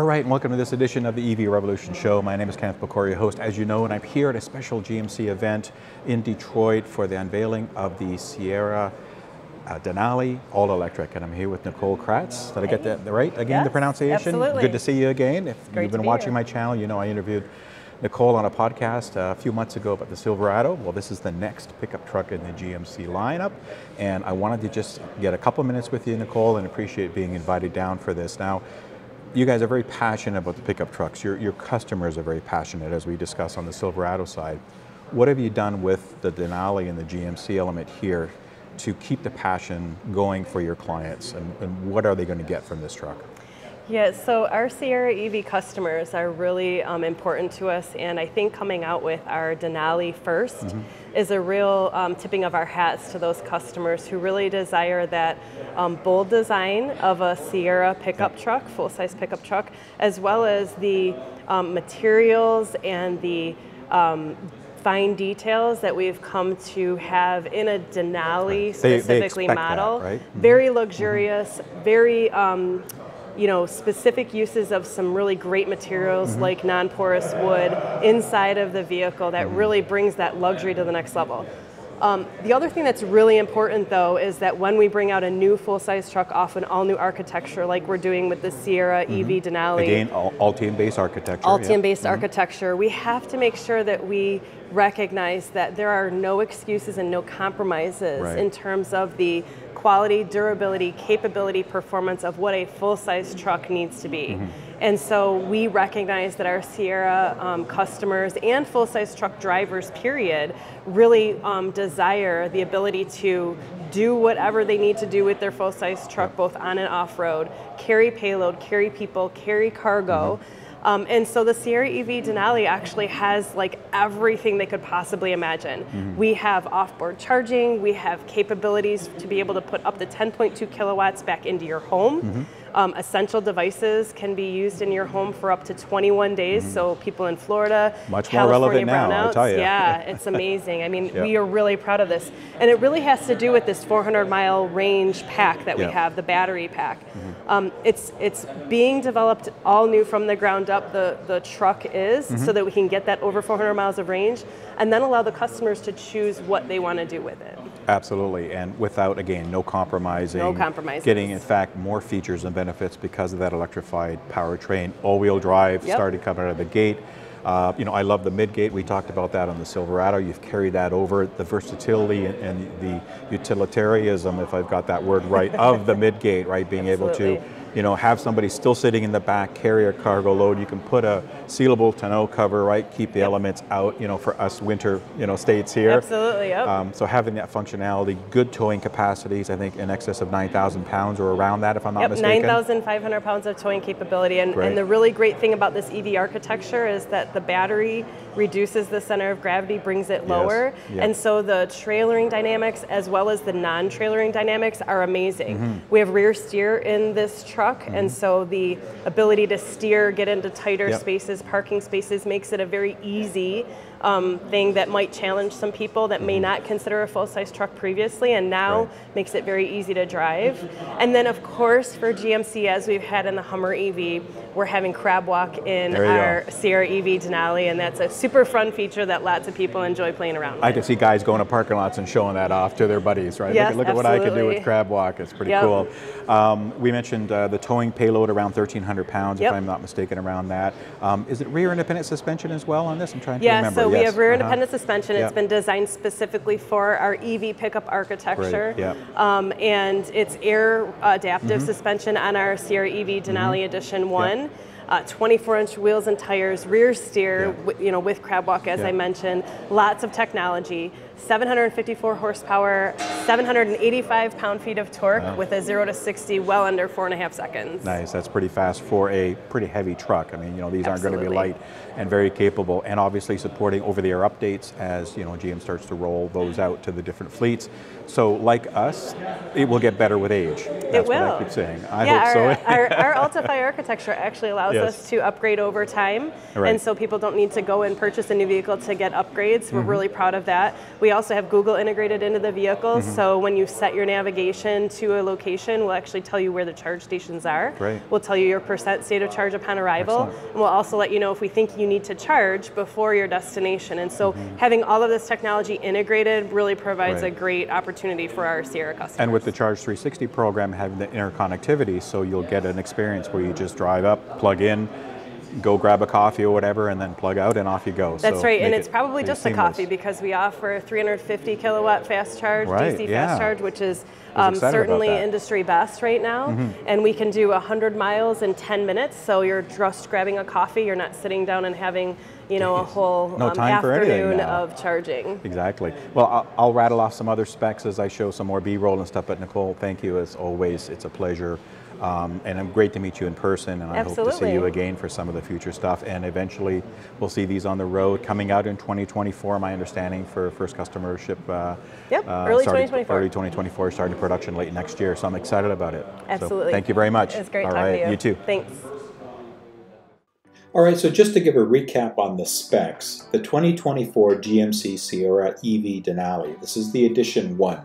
All right, and welcome to this edition of the EV Revolution Show. My name is Kenneth Bocoria, host, as you know, and I'm here at a special GMC event in Detroit for the unveiling of the Sierra Denali all-electric, and I'm here with Nicole Kratz. Did I get that right again, yes, the pronunciation? Absolutely. Good to see you again. If you've been watching my channel, you know I interviewed Nicole on a podcast a few months ago about the Silverado. Well, this is the next pickup truck in the GMC lineup, and I wanted to just get a couple minutes with you, Nicole, and appreciate being invited down for this. Now, you guys are very passionate about the pickup trucks. Your customers are very passionate, as we discuss on the Silverado side. What have you done with the Denali and the GMC element here to keep the passion going for your clients, and what are they going to get from this truck? Yeah, so our Sierra EV customers are really important to us, and I think coming out with our Denali first is a real tipping of our hats to those customers who really desire that bold design of a Sierra pickup truck, full-size pickup truck, as well as the materials and the fine details that we've come to have in a Denali specifically model. That, right? Very luxurious, very you know, specific uses of some really great materials like non-porous wood inside of the vehicle that really brings that luxury to the next level. The other thing that's really important, though, is that when we bring out a new full-size truck off an all-new architecture, like we're doing with the Sierra EV Denali. Again, Ultium-based architecture. Ultium-based architecture. We have to make sure that we recognize that there are no excuses and no compromises in terms of the quality, durability, capability, performance of what a full-size truck needs to be. And so we recognize that our Sierra customers and full-size truck drivers, period, really desire the ability to do whatever they need to do with their full-size truck, both on and off-road, carry payload, carry people, carry cargo. And so the Sierra EV Denali actually has like everything they could possibly imagine. We have offboard charging, we have capabilities to be able to put up to 10.2 kilowatts back into your home. Essential devices can be used in your home for up to 21 days. So people in Florida, much more relevant now, I tell you. Yeah, it's amazing. I mean, we are really proud of this. And it really has to do with this 400-mile range pack that we have, the battery pack. It's being developed all new from the ground up, the truck is, so that we can get that over 400 miles of range and then allow the customers to choose what they want to do with it. Absolutely, and without, again, no compromising. No compromises. Getting, in fact, more features and benefits because of that electrified powertrain. All-wheel drive started coming out of the gate. You know, I love the mid-gate. We talked about that on the Silverado. You've carried that over. The versatility and the utilitarianism, if I've got that word right, of the mid-gate, right? Being able to, you know, have somebody still sitting in the back, carry a cargo load. You can put a sealable tonneau cover, right? Keep the elements out, you know, for us winter, you know, states here. Absolutely, so having that functionality, good towing capacities, I think in excess of 9,000 pounds or around that, if I'm not mistaken. 9,500 pounds of towing capability. And the really great thing about this EV architecture is that the battery reduces the center of gravity, brings it lower. And so the trailering dynamics as well as the non-trailering dynamics are amazing. We have rear steer in this truck, and so the ability to steer, get into tighter spaces, parking spaces, makes it a very easy thing that might challenge some people that may not consider a full-size truck previously, and now makes it very easy to drive. And then, of course, for GMC, as we've had in the Hummer EV, we're having Crab Walk in our Sierra EV Denali, and that's a super fun feature that lots of people enjoy playing around with. I can see guys going to parking lots and showing that off to their buddies, right? Yes, look at what I can do with Crab Walk. It's pretty cool. We mentioned the towing payload around 1,300 pounds, if I'm not mistaken, around that. Is it rear independent suspension as well on this? I'm trying to remember. So we have rear independent suspension. It's been designed specifically for our EV pickup architecture. And it's air adaptive suspension on our Sierra EV Denali Edition 1. 24-inch wheels and tires, rear steer, you know, with Crab Walk, as I mentioned. Lots of technology. 754 horsepower, 785 pound-feet of torque with a 0 to 60 well under 4.5 seconds. Nice, that's pretty fast for a pretty heavy truck. I mean, you know, these aren't going to be light and very capable, and obviously supporting over-the-air updates as, you know, GM starts to roll those out to the different fleets. So like us, it will get better with age. That's what I keep saying. I hope so. our Ultifi architecture actually allows us to upgrade over time, and so people don't need to go and purchase a new vehicle to get upgrades. We're really proud of that. We We also have Google integrated into the vehicle, so when you set your navigation to a location, we'll actually tell you where the charge stations are. Great. We'll tell you your percent state of charge upon arrival, and we'll also let you know if we think you need to charge before your destination. And so having all of this technology integrated really provides a great opportunity for our Sierra customers. And with the Charge 360 program, having the interconnectivity, so you'll get an experience where you just drive up, plug in, go grab a coffee or whatever, and then plug out and off you go. That's right, and it's probably just a coffee because we offer 350 kilowatt fast charge, DC fast charge, which is certainly industry best right now. And we can do 100 miles in 10 minutes, so you're just grabbing a coffee, you're not sitting down and having, you know, a whole afternoon of charging. Exactly. Well, I'll rattle off some other specs as I show some more B-roll and stuff, but Nicole, thank you as always. It's a pleasure. And I'm great to meet you in person, and I hope to see you again for some of the future stuff. And eventually, we'll see these on the road coming out in 2024. My understanding for first customership. Early 2024. Early 2024, starting production late next year. So I'm excited about it. Absolutely. So thank you very much. It's great talking to you. You too. Thanks. All right. So just to give a recap on the specs, the 2024 GMC Sierra EV Denali. This is the Edition 1.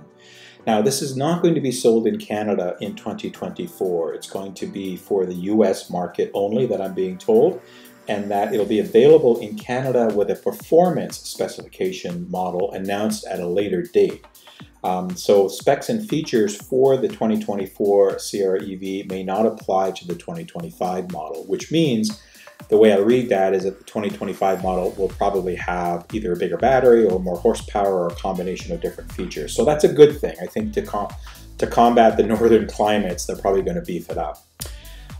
Now, this is not going to be sold in Canada in 2024. It's going to be for the US market only, that I'm being told, and that it'll be available in Canada with a performance specification model announced at a later date. So specs and features for the 2024 Sierra EV may not apply to the 2025 model, which means the way I read that is that the 2025 model will probably have either a bigger battery or more horsepower or a combination of different features. So that's a good thing. I think to combat the northern climates, they're probably going to beef it up.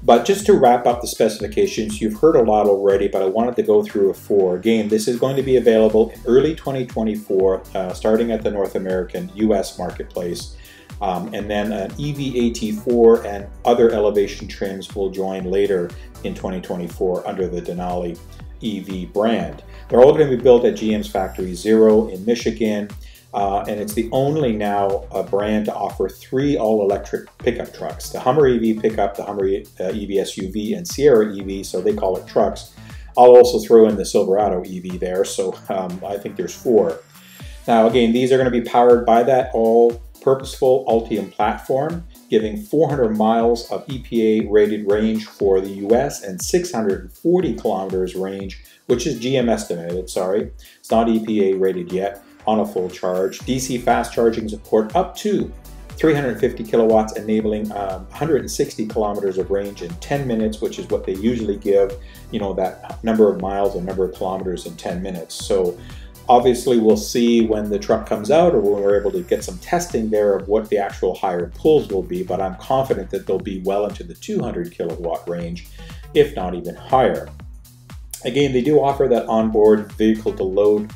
But just to wrap up the specifications, you've heard a lot already, but I wanted to go through it for again. This is going to be available in early 2024, starting at the North American US marketplace. And then an EV AT4 and other elevation trims will join later in 2024 under the Denali EV brand. They're all going to be built at GM's Factory Zero in Michigan, and it's the only brand to offer three all-electric pickup trucks. The Hummer EV pickup, the Hummer EV SUV, and Sierra EV, so they call it trucks. I'll also throw in the Silverado EV there, so I think there's four. Now again, these are going to be powered by that all-purposeful Ultium platform, giving 400 miles of EPA rated range for the US and 640 kilometers range, which is GM estimated, sorry, it's not EPA rated yet, on a full charge. DC fast charging support up to 350 kilowatts, enabling 160 kilometers of range in 10 minutes, which is what they usually give, you know, that number of miles or number of kilometers in 10 minutes. So obviously, we'll see when the truck comes out or when we're able to get some testing there of what the actual higher pulls will be, but I'm confident that they'll be well into the 200 kilowatt range, if not even higher. Again, they do offer that onboard vehicle-to-load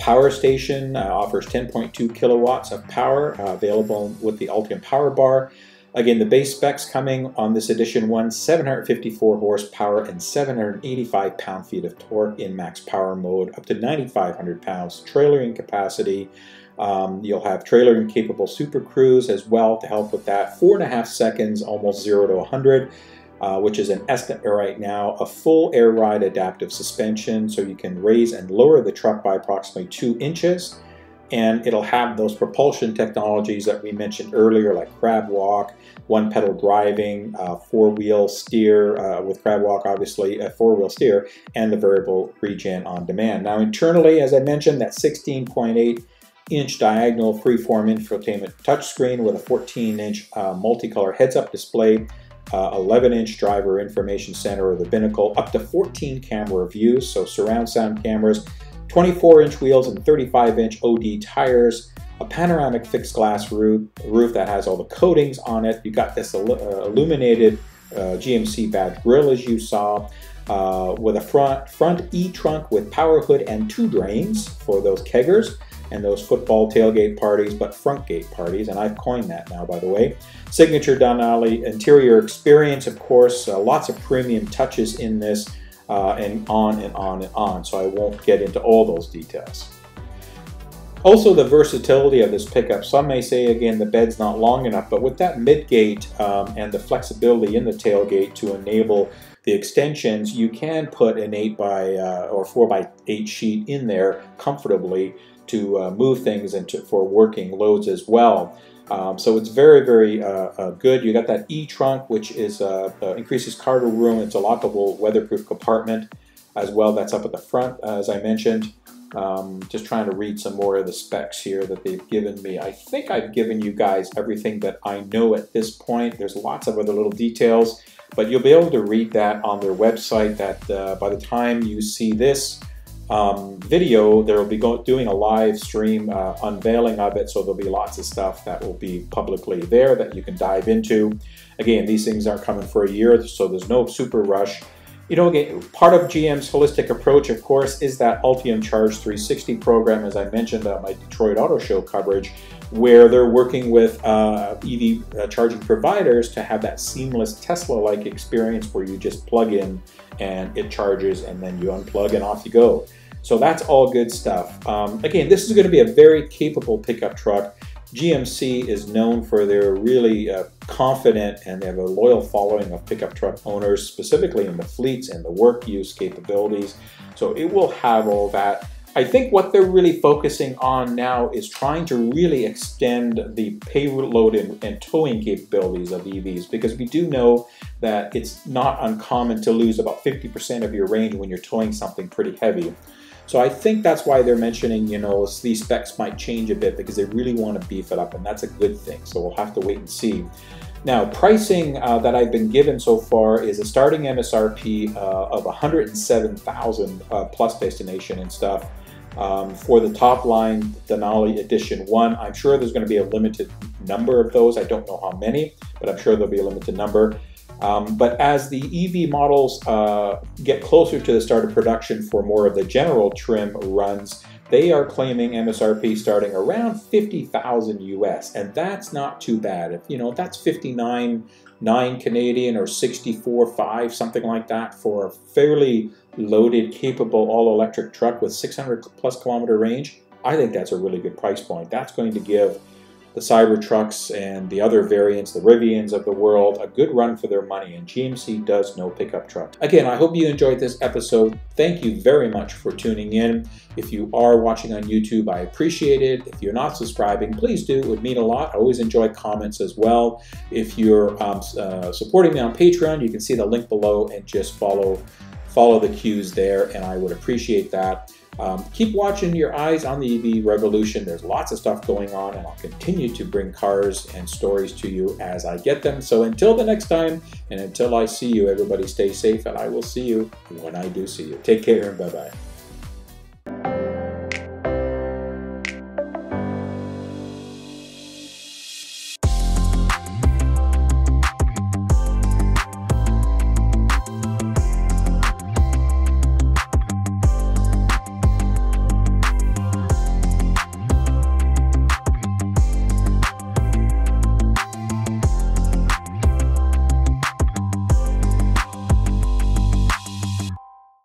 power station, offers 10.2 kilowatts of power, available with the Ultium power bar. Again, the base specs coming on this Edition 1, 754 horsepower and 785 pound-feet of torque in max power mode, up to 9,500 pounds, trailering capacity. You'll have trailering-capable Super Cruise as well to help with that. 4.5 seconds, almost 0 to 100, which is an estimate right now. A full air ride adaptive suspension, so you can raise and lower the truck by approximately 2 inches. And it'll have those propulsion technologies that we mentioned earlier, like Crab Walk, one-pedal driving, four-wheel steer with Crab Walk, obviously, four-wheel steer, and the variable regen on demand. Now, internally, as I mentioned, that 16.8-inch diagonal freeform infotainment touchscreen with a 14-inch multicolor heads-up display, 11-inch driver information center or the binnacle, up to 14 camera views, so surround sound cameras, 24-inch wheels and 35-inch OD tires, a panoramic fixed glass roof that has all the coatings on it. You got this illuminated GMC badge grille, as you saw, with a front e-trunk with power hood and 2 drains for those keggers and those football tailgate parties, but front gate parties, and I've coined that now, by the way. Signature Denali interior experience, of course, lots of premium touches in this. And on and on and on, so I won't get into all those details. Also, the versatility of this pickup. Some may say, again, the bed's not long enough, but with that mid-gate and the flexibility in the tailgate to enable the extensions, you can put an 8 by or 4 by 8 sheet in there comfortably to move things and for working loads as well. So it's very, very good. You got that e-trunk, which is increases cargo room. It's a lockable, weatherproof compartment as well. That's up at the front, as I mentioned. Just trying to read some more of the specs here that they've given me. I think I've given you guys everything that I know at this point. There's lots of other little details, but you'll be able to read that on their website. That by the time you see this video, they'll be doing a live stream unveiling of it, so there'll be lots of stuff that will be publicly there that you can dive into. Again, these things aren't coming for a year, so there's no super rush. You know, again, part of GM's holistic approach, of course, is that Ultium Charge 360 program, as I mentioned on my Detroit Auto Show coverage, where they're working with EV charging providers to have that seamless Tesla-like experience where you just plug in and it charges, and then you unplug and off you go. So that's all good stuff. Again, this is going to be a very capable pickup truck. GMC is known for their really confident, and they have a loyal following of pickup truck owners, specifically in the fleets and the work use capabilities. So it will have all that. I think what they're really focusing on now is trying to really extend the payload and towing capabilities of EVs, because we do know that it's not uncommon to lose about 50% of your range when you're towing something pretty heavy. So I think that's why they're mentioning, you know, these specs might change a bit because they really want to beef it up, and that's a good thing. So we'll have to wait and see. Now, pricing that I've been given so far is a starting MSRP of $107,000 plus destination and stuff for the top line Denali Edition 1. I'm sure there's going to be a limited number of those. I don't know how many, but I'm sure there'll be a limited number. But as the EV models get closer to the start of production for more of the general trim runs, they are claiming MSRP starting around $50,000 US, and that's not too bad. If, you know, that's 59,900 Canadian or 64,500, something like that, for a fairly loaded, capable all-electric truck with 600+ kilometer range. I think that's a really good price point. That's going to give the Cybertrucks and the other variants, the Rivians of the world, a good run for their money, and GMC does no pickup truck. Again, I hope you enjoyed this episode. Thank you very much for tuning in. If you are watching on YouTube, I appreciate it. If you're not subscribing, please do. It would mean a lot. I always enjoy comments as well. If you're supporting me on Patreon, you can see the link below and just follow the cues there, and I would appreciate that. Keep watching your eyes on the EV revolution. There's lots of stuff going on, and I'll continue to bring cars and stories to you as I get them. So until the next time, and until I see you, everybody stay safe, and I will see you when I do see you. Take care and bye-bye.